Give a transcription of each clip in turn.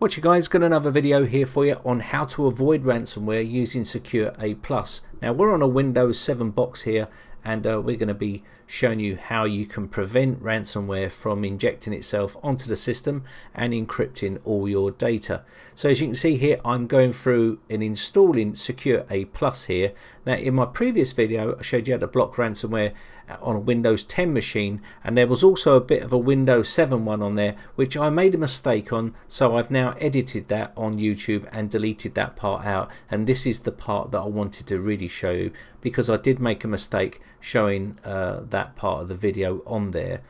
What's you guys, got another video here for you on how to avoid ransomware using SecureAPlus. Now we're on a Windows 7 box here and we're going to be showing you how you can prevent ransomware from injecting itself onto the system and encrypting all your data. So as you can see here, I'm going through and installing SecureAPlus here. Now in my previous video, I showed you how to block ransomware on a Windows 10 machine, and there was also a bit of a Windows 7 one on there, which I made a mistake on, so I've now edited that on YouTube and deleted that part out. And this is the part that I wanted to really show you, because I did make a mistake showing that part of the video on there.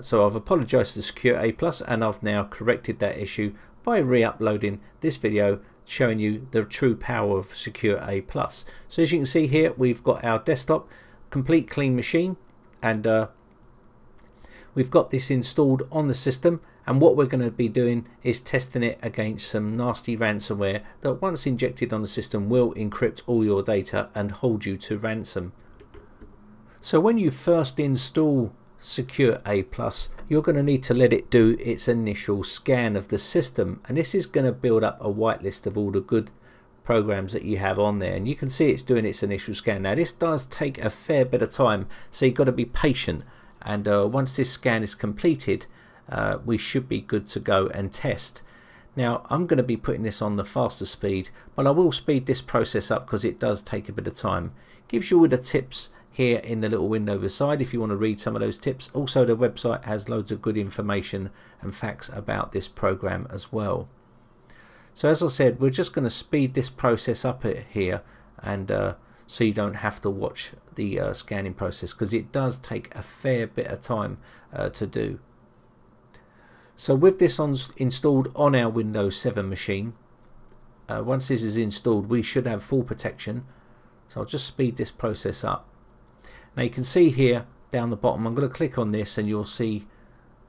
So I've apologized to SecureAPlus, and I've now corrected that issue by re-uploading this video showing you the true power of SecureAPlus. So as you can see here, we've got our desktop, complete clean machine, and we've got this installed on the system, and what we're going to be doing is testing it against some nasty ransomware that once injected on the system will encrypt all your data and hold you to ransom. So when you first install SecureAPlus, you're going to need to let it do its initial scan of the system, and this is going to build up a whitelist of all the good programs that you have on there, and you can see it's doing its initial scan. Now this does take a fair bit of time, so you've got to be patient, and once this scan is completed, we should be good to go and test. Now I'm going to be putting this on the faster speed, but I will speed this process up because it does take a bit of time. Gives you all the tips here in the little window beside if you want to read some of those tips. Also the website has loads of good information and facts about this program as well. So as I said, we're just going to speed this process up here, and so you don't have to watch the scanning process, because it does take a fair bit of time to do. So with this installed on our Windows 7 machine, once this is installed we should have full protection. So I'll just speed this process up. Now you can see here down the bottom, I'm going to click on this and you'll see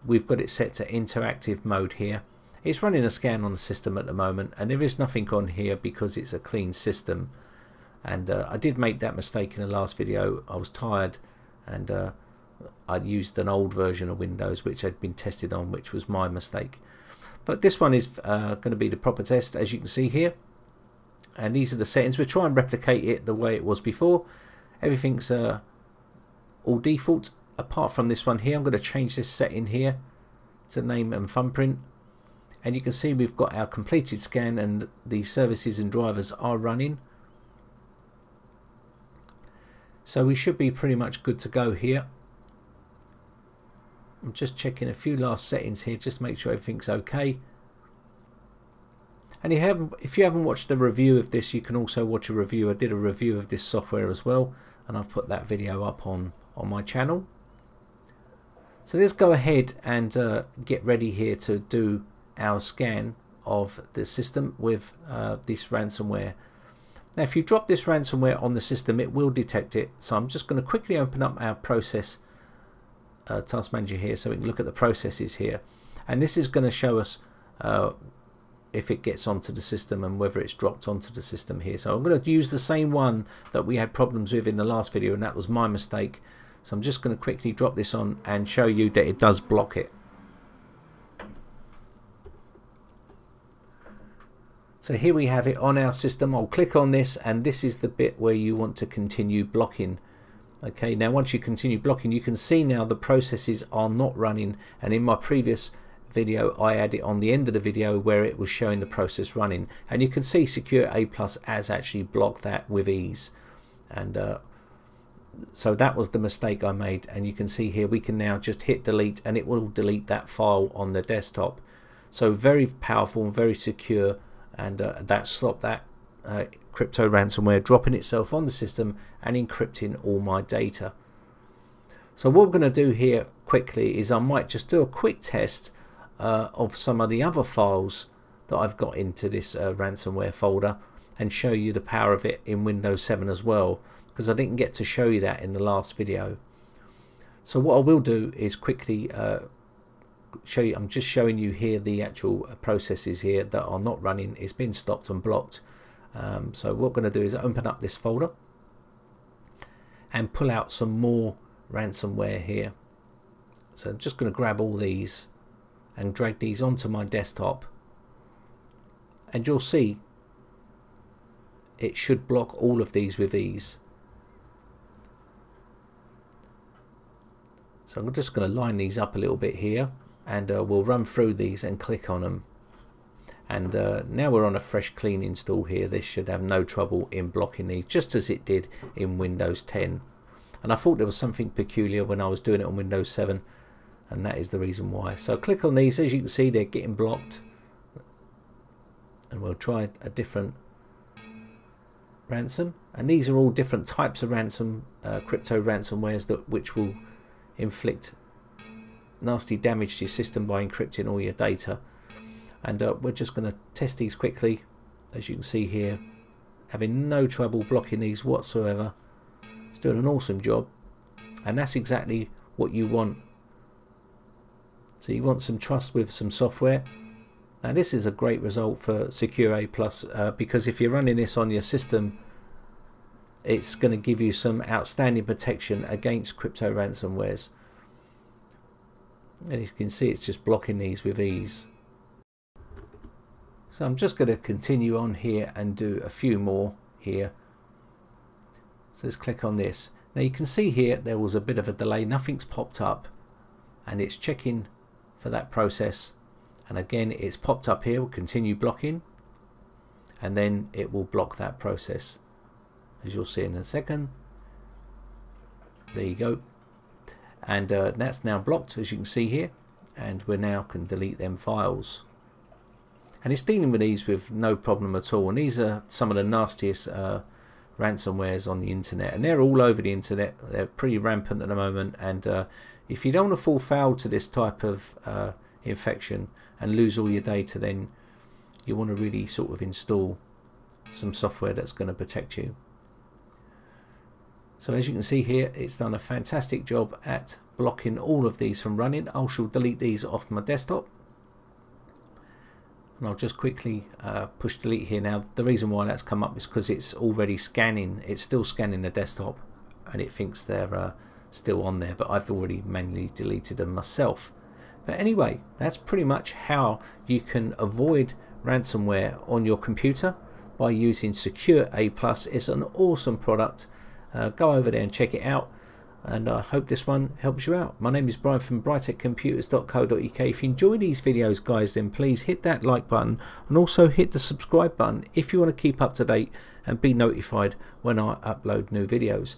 we've got it set to interactive mode here. It's running a scan on the system at the moment, and there is nothing on here because it's a clean system. And I did make that mistake in the last video. I was tired and I'd used an old version of Windows which had been tested on, which was my mistake. But this one is going to be the proper test, as you can see here. And these are the settings. We'll try and replicate it the way it was before. Everything's all default apart from this one here. I'm going to change this setting here to name and thumbprint, and you can see we've got our completed scan and the services and drivers are running, so we should be pretty much good to go here. I'm just checking a few last settings here just to make sure everything's okay. And if you haven't watched the review of this, you can also watch a review. I did a review of this software as well, and I've put that video up on my channel. So let's go ahead and get ready here to do our scan of the system with this ransomware. Now if you drop this ransomware on the system, it will detect it, so I'm just going to quickly open up our process task manager here so we can look at the processes here, and this is going to show us if it gets onto the system and whether it's dropped onto the system here. So I'm going to use the same one that we had problems with in the last video, and that was my mistake. So I'm just going to quickly drop this on and show you that it does block it. So here we have it on our system. I'll click on this, and this is the bit where you want to continue blocking. Okay, now once you continue blocking, you can see now the processes are not running, and in my previous video I had it on the end of the video where it was showing the process running, and you can see SecureAPlus has actually blocked that with ease. And so that was the mistake I made, and you can see here we can now just hit delete and it will delete that file on the desktop. So very powerful and very secure, and that stopped that crypto ransomware dropping itself on the system and encrypting all my data. So what we're going to do here quickly is I might just do a quick test of some of the other files that I've got into this ransomware folder and show you the power of it in Windows 7 as well, because I didn't get to show you that in the last video. So what I will do is quickly show you, I'm just showing you here the actual processes here that are not running. It's been stopped and blocked. So what we're going to do is open up this folder and pull out some more ransomware here. So I'm just going to grab all these and drag these onto my desktop and you'll see it should block all of these with ease. So I'm just going to line these up a little bit here, and we'll run through these and click on them. And now we're on a fresh clean install here. This should have no trouble in blocking these, just as it did in Windows 10. And I thought there was something peculiar when I was doing it on Windows 7, and that is the reason why. So click on these. As you can see, they're getting blocked. And we'll try a different ransom. And these are all different types of ransom, crypto ransomwares, which will inflict nasty damage to your system by encrypting all your data. And we're just going to test these quickly, as you can see here, having no trouble blocking these whatsoever. It's doing an awesome job, and that's exactly what you want. So you want some trust with some software. Now this is a great result for SecureAPlus, because if you're running this on your system, it's going to give you some outstanding protection against crypto ransomwares. And you can see it's just blocking these with ease. So I'm just going to continue on here and do a few more here. So let's click on this. Now you can see here there was a bit of a delay. Nothing's popped up, and it's checking for that process. And again, it's popped up here. We'll continue blocking, and then it will block that process, as you'll see in a second. There you go. And that's now blocked, as you can see here, and we now can delete them files. And it's dealing with these with no problem at all. And these are some of the nastiest ransomwares on the internet, and they're all over the internet. They're pretty rampant at the moment. And if you don't want to fall foul to this type of infection and lose all your data, then you want to really sort of install some software that's going to protect you. So as you can see here, it's done a fantastic job at blocking all of these from running. I shall delete these off my desktop, and I'll just quickly push delete here. Now the reason why that's come up is because it's already scanning. It's still scanning the desktop, and it thinks they're still on there, but I've already manually deleted them myself. But anyway, that's pretty much how you can avoid ransomware on your computer by using SecureAPlus. It's an awesome product. Go over there and check it out, and I hope this one helps you out. My name is Brian from briteccomputers.co.uk. If you enjoy these videos, guys, then please hit that like button, and also hit the subscribe button if you want to keep up to date and be notified when I upload new videos.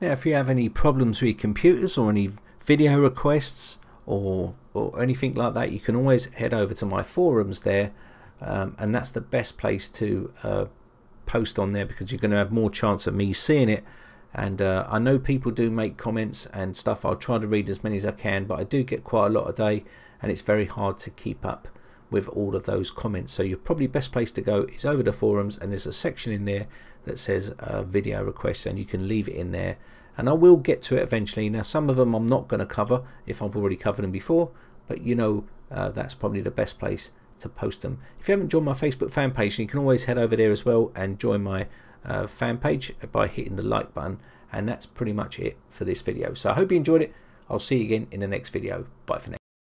Now if you have any problems with your computers or any video requests or anything like that, you can always head over to my forums there, and that's the best place to post on there, because you're going to have more chance of me seeing it. And I know people do make comments and stuff. I'll try to read as many as I can, but I do get quite a lot a day, and it's very hard to keep up with all of those comments. So your probably best place to go is over the forums, and there's a section in there that says video requests, and you can leave it in there, and I will get to it eventually. Now some of them I'm not going to cover if I've already covered them before, but you know, that's probably the best place to post them. If you haven't joined my Facebook fan page, you can always head over there as well and join my fan page by hitting the like button. And that's pretty much it for this video. So I hope you enjoyed it. I'll see you again in the next video. Bye for now.